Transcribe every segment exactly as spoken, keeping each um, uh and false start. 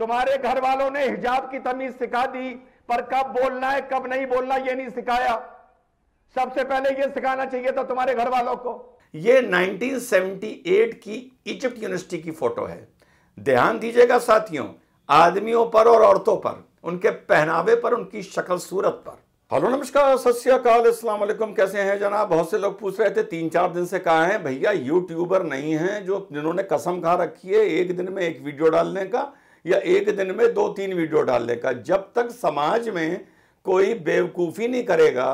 तुम्हारे घर वालों ने हिजाब की तमीज सिखा दी, पर कब बोलना है कब नहीं बोलना ये नहीं सिखाया। सबसे पहले ये सिखाना चाहिए था तुम्हारे घर वालों को। ये उन्नीस सौ अठहत्तर की इजिप्ट यूनिवर्सिटी की फोटो है। ध्यान दीजिएगा साथियों, आदमियों पर और औरतों पर, उनके पहनावे पर, उनकी शक्ल सूरत पर। हेलो नमस्कार, सत श्री अकाल, अस्सलाम वालेकुम। कैसे हैं जनाब? बहुत से लोग पूछ रहे थे तीन चार दिन से, कहा है भैया यूट्यूबर नहीं हैं जो जिन्होंने कसम खा रखी है एक दिन में एक वीडियो डालने का या एक दिन में दो तीन वीडियो डालने का। जब तक समाज में कोई बेवकूफ़ी नहीं करेगा,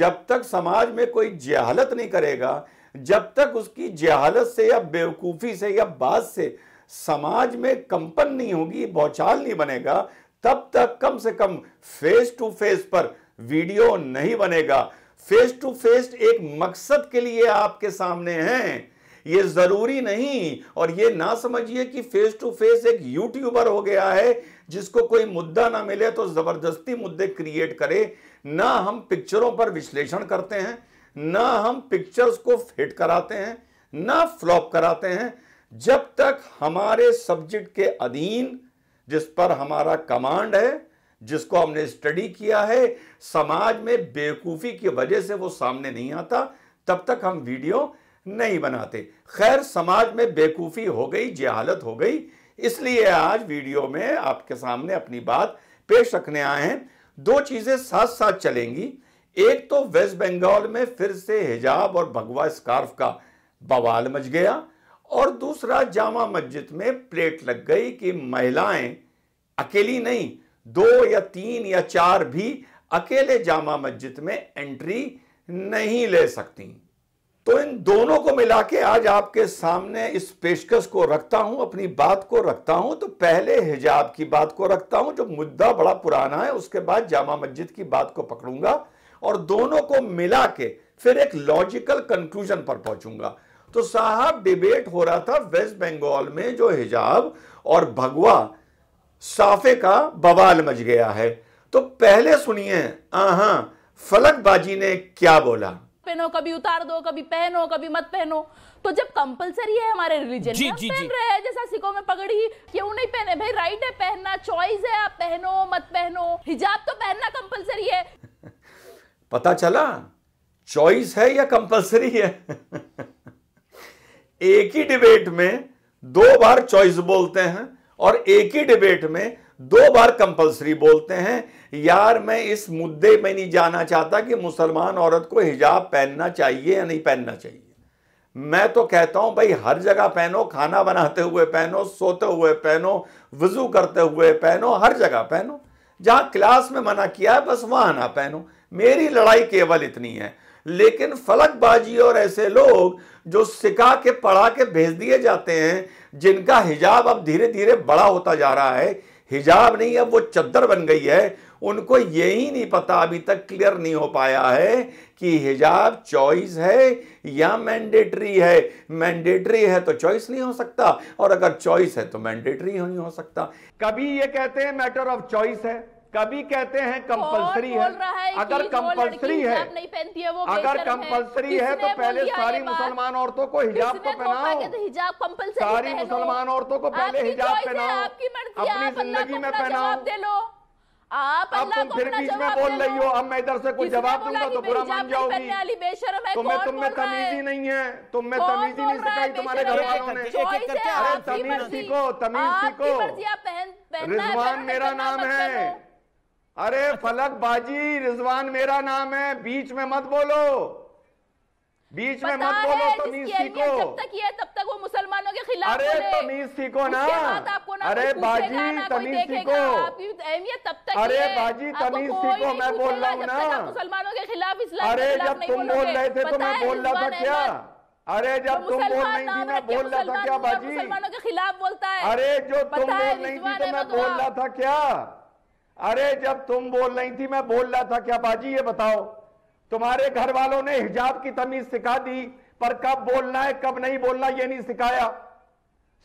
जब तक समाज में कोई जहालत नहीं करेगा, जब तक उसकी जहालत से या बेवकूफ़ी से या बात से समाज में कंपन नहीं होगी, बौछाल नहीं बनेगा, तब तक कम से कम फेस टू फेस पर वीडियो नहीं बनेगा। फेस टू फेस एक मकसद के लिए आपके सामने हैं, ये ज़रूरी नहीं। और ये ना समझिए कि फेस टू फेस एक यूट्यूबर हो गया है जिसको कोई मुद्दा ना मिले तो ज़बरदस्ती मुद्दे क्रिएट करे। ना हम पिक्चरों पर विश्लेषण करते हैं, ना हम पिक्चर्स को हिट कराते हैं, ना फ्लॉप कराते हैं। जब तक हमारे सब्जेक्ट के अधीन, जिस पर हमारा कमांड है, जिसको हमने स्टडी किया है, समाज में बेवकूफ़ी की वजह से वो सामने नहीं आता, तब तक हम वीडियो नहीं बनाते। खैर, समाज में बेवकूफ़ी हो गई, जहालत हो गई, इसलिए आज वीडियो में आपके सामने अपनी बात पेश रखने आए हैं। दो चीज़ें साथ साथ चलेंगी। एक तो वेस्ट बंगाल में फिर से हिजाब और भगवा स्कार्फ का बवाल मच गया, और दूसरा जामा मस्जिद में प्लेट लग गई कि महिलाएं अकेली नहीं, दो या तीन या चार भी अकेले जामा मस्जिद में एंट्री नहीं ले सकती। तो इन दोनों को मिला के आज आपके सामने इस पेशकश को रखता हूं, अपनी बात को रखता हूं। तो पहले हिजाब की बात को रखता हूं, जो मुद्दा बड़ा पुराना है, उसके बाद जामा मस्जिद की बात को पकड़ूंगा और दोनों को मिला के फिर एक लॉजिकल कंक्लूजन पर पहुंचूंगा। तो साहब, डिबेट हो रहा था वेस्ट बंगाल में जो हिजाब और भगवा साफे का बवाल मच गया है। तो पहले सुनिए आहा फलकबाजी ने क्या बोला। पहनो, कभी उतार दो, कभी पहनो, कभी मत पहनो। तो जब कंपलसरी है हमारे रिलीजन में, हम पहन रहे हैं, जैसा सिखों में पगड़ी, क्यों नहीं पहने? भाई राइट है, पहनना चॉइस है, आप पहनो मत पहनो, हिजाब तो पहनना कंपलसरी है। पता चला चॉइस है या कंपलसरी है। एक ही डिबेट में दो बार चॉइस बोलते हैं और एक ही डिबेट में दो बार कंपलसरी बोलते हैं। यार, मैं इस मुद्दे में नहीं जाना चाहता कि मुसलमान औरत को हिजाब पहनना चाहिए या नहीं पहनना चाहिए। मैं तो कहता हूं भाई हर जगह पहनो, खाना बनाते हुए पहनो, सोते हुए पहनो, वजू करते हुए पहनो, हर जगह पहनो। जहां क्लास में मना किया है बस वहां ना पहनो। मेरी लड़ाई केवल इतनी है। लेकिन फलकबाजी और ऐसे लोग जो सिखा के पढ़ा के भेज दिए जाते हैं, जिनका हिजाब अब धीरे धीरे बड़ा होता जा रहा है, हिजाब नहीं अब वो चद्दर बन गई है, उनको यही नहीं पता, अभी तक क्लियर नहीं हो पाया है कि हिजाब चॉइस है या मैंडेटरी है। मैंडेटरी है तो चॉइस नहीं हो सकता, और अगर चॉइस है तो मैंडेटरी नहीं हो सकता। कभी ये कहते हैं मैटर ऑफ चॉइस है, कभी कहते हैं कंपलसरी है। अगर कंपलसरी है, अगर कंपलसरी है तो पहले सारी मुसलमान औरतों को हिजाब तो पहनाओ, सारी मुसलमान औरतों को पहले हिजाब पहनाओ, अपनी जिंदगी में पहनाओ। आप तुम फिर बीच में बोल रही हो, अब मैं इधर से कोई जवाब दूंगा तो बुरा मान जाओगी। तुम्हें तुम में तमीजी नहीं है, तुम में तमीजी नहीं सिखाई तुम्हारे घर वालों ने। अरे तमीज सीखो, तमीज सीखो। रिजवान मेरा नाम है। अरे फलकबाजी, रिजवान मेरा नाम है, बीच में मत बोलो, बीच में मत बोलो। तमीज सीखो, जब तक ये तब तक वो मुसलमानों के खिलाफ। अरे तमीज सीखो ना, अरे बाजी तमीज सीखो, अहमियत तब तक। अरे बाजी तमीज सीखो, मैं बोल रहा हूँ ना, मुसलमानों के खिलाफ इस्लाम। अरे जब तुम बोल रहे थे तो मैं बोल रहा था क्या? अरे जब तुम बोल रही थी मैं बोल रहा था क्या बाजी? मुसलमानों के खिलाफ बोलता है। अरे जो तुम बोल रही थी तो मैं बोल रहा था क्या? अरे जब तुम बोल रही थी मैं बोल रहा था क्या बाजी? ये बताओ, तुम्हारे घर वालों ने हिजाब की तमीज सिखा दी, पर कब बोलना है कब नहीं बोलना ये नहीं सिखाया।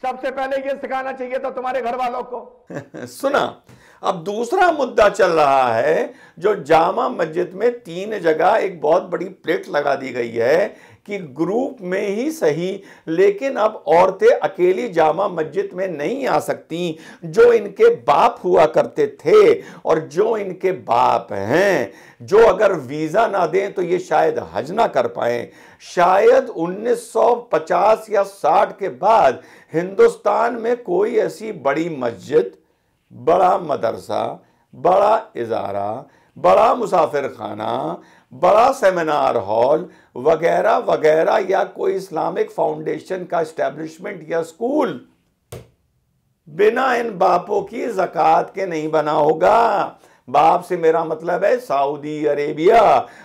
सबसे पहले ये सिखाना चाहिए था तुम्हारे घर वालों को। सुना, अब दूसरा मुद्दा चल रहा है जो जामा मस्जिद में तीन जगह एक बहुत बड़ी प्लेट लगा दी गई है कि ग्रुप में ही सही, लेकिन अब औरतें अकेली जामा मस्जिद में नहीं आ सकती जो इनके बाप हुआ करते थे और जो इनके बाप हैं, जो अगर वीज़ा ना दें तो ये शायद हज ना कर पाएँ। शायद उन्नीस सौ पचास या साठ के बाद हिंदुस्तान में कोई ऐसी बड़ी मस्जिद, बड़ा मदरसा, बड़ा इदारा, बड़ा मुसाफिर खाना, बड़ा सेमिनार हॉल वगैरह वगैरह या कोई इस्लामिक फाउंडेशन का इस्टेब्लिशमेंट या स्कूल बिना इन बापों की ज़कात के नहीं बना होगा। बाप से मेरा मतलब है सऊदी अरेबिया।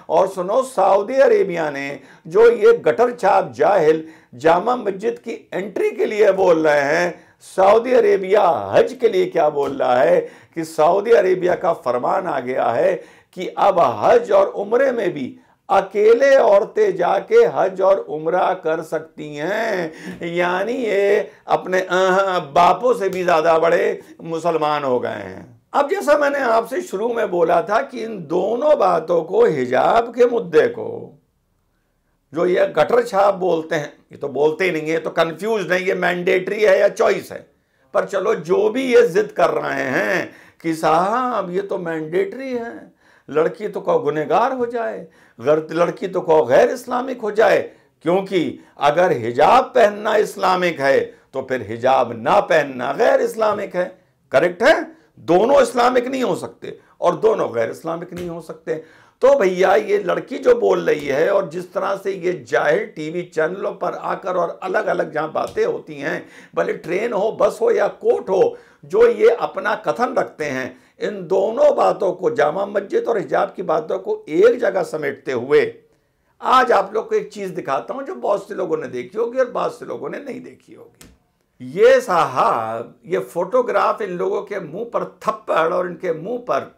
और सुनो, सऊदी अरेबिया ने जो ये गटर छाप जाहिल जामा मस्जिद की एंट्री के लिए बोल रहे हैं, सऊदी अरेबिया हज के लिए क्या बोल रहा है कि सऊदी अरेबिया का फरमान आ गया है कि अब हज और उम्रे में भी अकेले औरतें जाके हज और उम्रा कर सकती हैं। यानी ये अपने बापों से भी ज़्यादा बड़े मुसलमान हो गए हैं। अब जैसा मैंने आपसे शुरू में बोला था कि इन दोनों बातों को, हिजाब के मुद्दे को, जो ये गटर छाप बोलते हैं, ये तो बोलते ही नहीं है, तो कंफ्यूज नहीं, ये मैंडेटरी है या चॉइस है। पर चलो, जो भी ये जिद कर रहे हैं कि साहब ये तो मैंडेटरी है, लड़की तो को गुनहगार हो जाए, लड़की तो को गैर इस्लामिक हो जाए, क्योंकि अगर हिजाब पहनना इस्लामिक है तो फिर हिजाब ना पहनना गैर इस्लामिक है। करेक्ट है, दोनों इस्लामिक नहीं हो सकते और दोनों गैर इस्लामिक नहीं हो सकते। तो भैया ये लड़की जो बोल रही है और जिस तरह से ये जाहिल टीवी चैनलों पर आकर और अलग अलग जहाँ बातें होती हैं, भले ट्रेन हो, बस हो या कोर्ट हो, जो ये अपना कथन रखते हैं, इन दोनों बातों को, जामा मस्जिद और हिजाब की बातों को एक जगह समेटते हुए आज आप लोग को एक चीज़ दिखाता हूँ जो बहुत से लोगों ने देखी होगी और बहुत से लोगों ने नहीं देखी होगी। ये साहब, ये फोटोग्राफ इन लोगों के मुँह पर थप्पड़ और इनके मुँह पर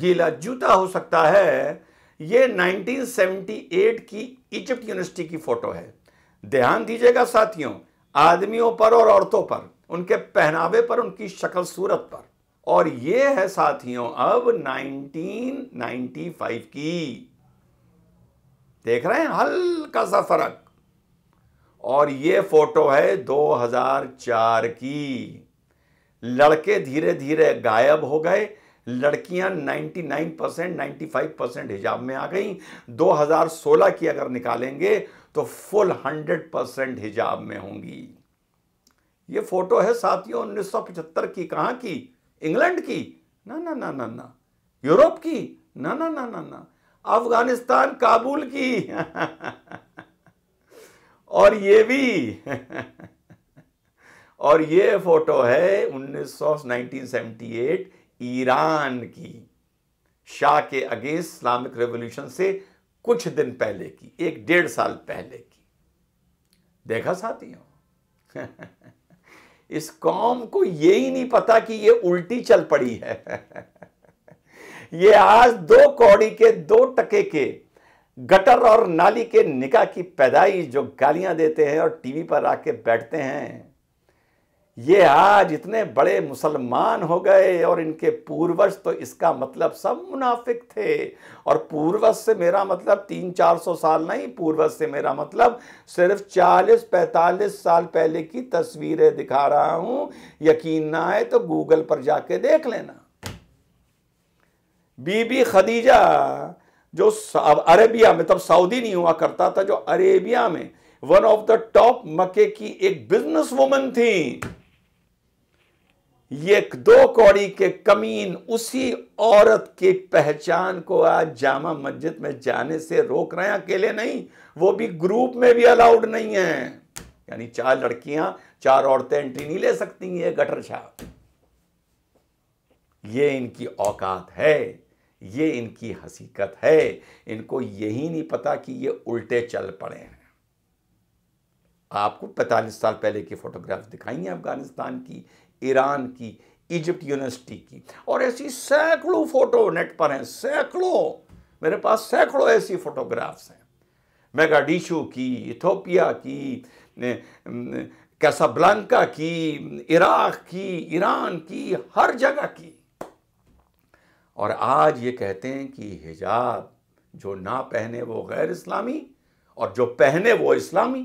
गीला जूता हो सकता है। ये उन्नीस सौ अठहत्तर की इजिप्ट यूनिवर्सिटी की फ़ोटो है। ध्यान दीजिएगा साथियों, आदमियों पर और औरतों पर, उनके पहनावे पर, उनकी शक्ल सूरत पर। और ये है साथियों अब उन्नीस सौ पचानवे की, देख रहे हैं हल्का सा फर्क। और ये फोटो है दो हज़ार चार की। लड़के धीरे धीरे गायब हो गए, लड़कियां निन्यानवे परसेंट पचानवे परसेंट हिजाब में आ गई। दो हज़ार सोलह की अगर निकालेंगे तो फुल सौ परसेंट हिजाब में होंगी। ये फोटो है साथियों उन्नीस सौ पचहत्तर की। कहाँ की? इंग्लैंड की? ना ना ना ना ना। यूरोप की? ना ना ना ना ना। अफगानिस्तान, काबुल की। और ये भी और ये फोटो है उन्नीस सौ अठानवे ईरान की, शाह के अगेंस्ट इस्लामिक रेवोल्यूशन से कुछ दिन पहले की, एक डेढ़ साल पहले की। देखा साथियों, इस कौम को ये ही नहीं पता कि ये उल्टी चल पड़ी है। ये आज दो कौड़ी के, दो टके के, गटर और नाली के निकाह की पैदाइश, जो गालियां देते हैं और टीवी पर आके बैठते हैं, ये आज इतने बड़े मुसलमान हो गए। और इनके पूर्वज तो इसका मतलब सब मुनाफिक थे। और पूर्वज से मेरा मतलब तीन चार सौ साल नहीं, पूर्वज से मेरा मतलब सिर्फ चालीस पैंतालीस साल पहले की तस्वीरें दिखा रहा हूँ। यकीन ना आए तो गूगल पर जाके देख लेना। बीबी खदीजा जो अरेबिया में, तब सऊदी नहीं हुआ करता था, जो अरेबिया में वन ऑफ द टॉप मक्के की एक बिजनेस वुमन थी, ये दो कौड़ी के कमीन उसी औरत की पहचान को आज जामा मस्जिद में जाने से रोक रहे हैं। अकेले नहीं, वो भी ग्रुप में भी अलाउड नहीं है। यानी चार लड़कियां, चार औरतें एंट्री नहीं ले सकती। ये गटर छाप, ये इनकी औकात है, ये इनकी हकीकत है। इनको यही नहीं पता कि ये उल्टे चल पड़े हैं। आपको पैंतालीस साल पहले की फोटोग्राफ दिखाई है अफगानिस्तान की, ईरान की, इजिप्ट यूनिवर्सिटी की, और ऐसी सैकड़ों फोटो नेट पर हैं, सैकड़ों। मेरे पास सैकड़ों ऐसी फोटोग्राफ्स हैं, मेगाडिशू की, इथोपिया की, कैसाब्लांका की, इराक की, ईरान की, हर जगह की। और आज ये कहते हैं कि हिजाब जो ना पहने वो गैर इस्लामी और जो पहने वो इस्लामी,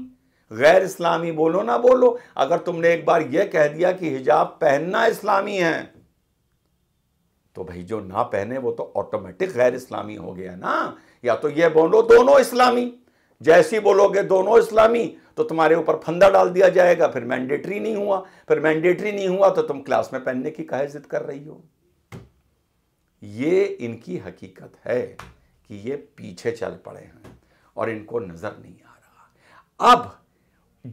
गैर इस्लामी बोलो ना बोलो। अगर तुमने एक बार ये कह दिया कि हिजाब पहनना इस्लामी है तो भाई जो ना पहने वो तो ऑटोमेटिक गैर इस्लामी हो गया ना। या तो ये बोलो दोनों इस्लामी, जैसी बोलोगे दोनों इस्लामी तो तुम्हारे ऊपर फंदा डाल दिया जाएगा, फिर मैंडेटरी नहीं हुआ, फिर मैंडेटरी नहीं हुआ तो तुम क्लास में पहनने की काहे जिद कर रही हो। ये इनकी हकीकत है कि ये पीछे चल पड़े हैं और इनको नजर नहीं आ रहा। अब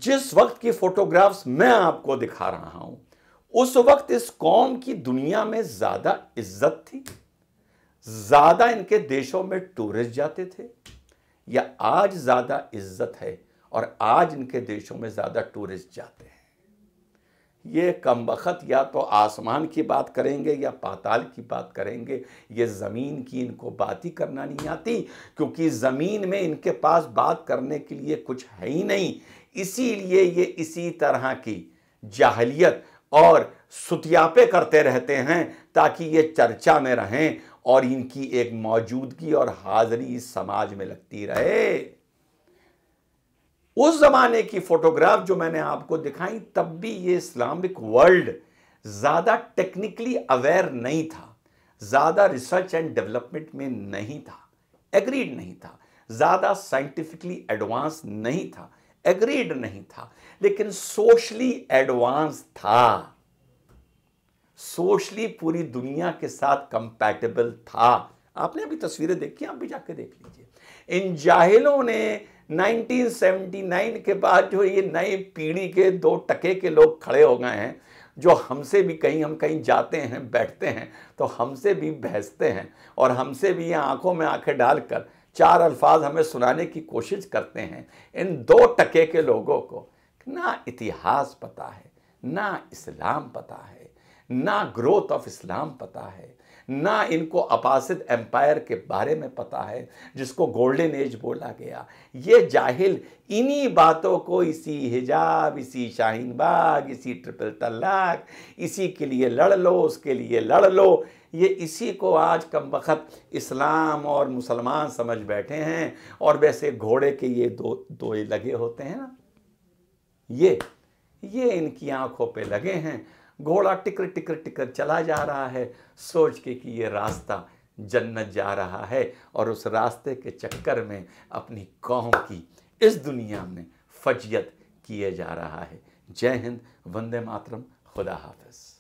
जिस वक्त की फोटोग्राफ्स मैं आपको दिखा रहा हूं उस वक्त इस कौम की दुनिया में ज्यादा इज्जत थी, ज्यादा इनके देशों में टूरिस्ट जाते थे, या आज ज्यादा इज्जत है और आज इनके देशों में ज्यादा टूरिस्ट जाते हैं। ये कमबख्त या तो आसमान की बात करेंगे या पाताल की बात करेंगे, ये ज़मीन की इनको बात ही करना नहीं आती, क्योंकि ज़मीन में इनके पास बात करने के लिए कुछ है ही नहीं। इसीलिए ये इसी तरह की जाहिलियत और सुतियापे करते रहते हैं ताकि ये चर्चा में रहें और इनकी एक मौजूदगी और हाज़री इस समाज में लगती रहे। उस ज़माने की फ़ोटोग्राफ जो मैंने आपको दिखाई तब भी ये इस्लामिक वर्ल्ड ज़्यादा टेक्निकली अवेयर नहीं था, ज़्यादा रिसर्च एंड डेवलपमेंट में नहीं था, एग्रीड नहीं था, ज़्यादा साइंटिफिकली एडवांस नहीं था, एग्रीड नहीं था, लेकिन सोशली एडवांस था, सोशली पूरी दुनिया के साथ कंपैटिबल था। आपने अभी तस्वीरें देखी, आप भी जाके देख लीजिए। इन जाहिलों ने उन्नीस सौ उन्यासी के बाद जो ये नई पीढ़ी के दो टके के लोग खड़े हो गए हैं जो हमसे भी कहीं, हम कहीं जाते हैं बैठते हैं तो हमसे भी बहसते हैं और हमसे भी ये आंखों में आंखें डालकर चार अल्फाज हमें सुनाने की कोशिश करते हैं। इन दो टके के लोगों को ना इतिहास पता है, ना इस्लाम पता है, ना ग्रोथ ऑफ इस्लाम पता है, ना इनको अब्बासिद एम्पायर के बारे में पता है जिसको गोल्डन एज बोला गया। ये जाहिल इन्हीं बातों को, इसी हिजाब, इसी शाहीन बाग, इसी ट्रिपल तलाक, इसी के लिए लड़ लो, उसके लिए लड़ लो, ये इसी को आज कमबख्त इस्लाम और मुसलमान समझ बैठे हैं। और वैसे घोड़े के ये दो दोए लगे होते हैं ना, ये ये इनकी आंखों पे लगे हैं। घोड़ा टिकर टिकर टिकर चला जा रहा है सोच के कि ये रास्ता जन्नत जा रहा है, और उस रास्ते के चक्कर में अपनी कौम की इस दुनिया में फजियत किए जा रहा है। जय हिंद, वंदे मातरम, खुदा हाफिज।